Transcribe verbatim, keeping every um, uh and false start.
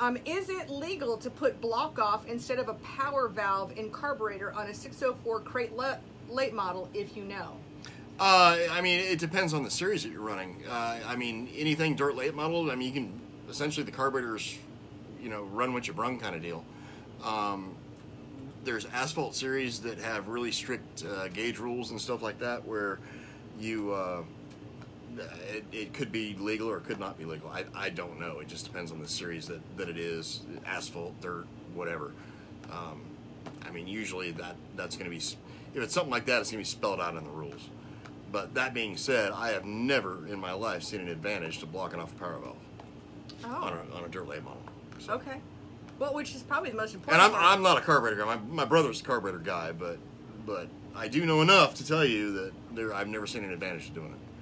Um, is it legal to put block off instead of a power valve in carburetor on a six oh four crate late model, if you know? Uh, I mean, it depends on the series that you're running. Uh, I mean, anything dirt late model, I mean, you can, essentially the carburetors, you know, run what you've run kind of deal. Um, there's asphalt series that have really strict uh, gauge rules and stuff like that where you, uh, it, it could be legal or it could not be legal. I, I don't know. It just depends on the series that, that it is, asphalt, dirt, whatever. Um, I mean, usually that, that's going to be, if it's something like that, it's going to be spelled out in the rules. But that being said, I have never in my life seen an advantage to blocking off a power valve oh. on, a, on a dirt late model. So. Okay. Well, which is probably the most important. And I'm, I'm not a carburetor guy. My, my brother's a carburetor guy, but but I do know enough to tell you that there I've never seen an advantage to doing it.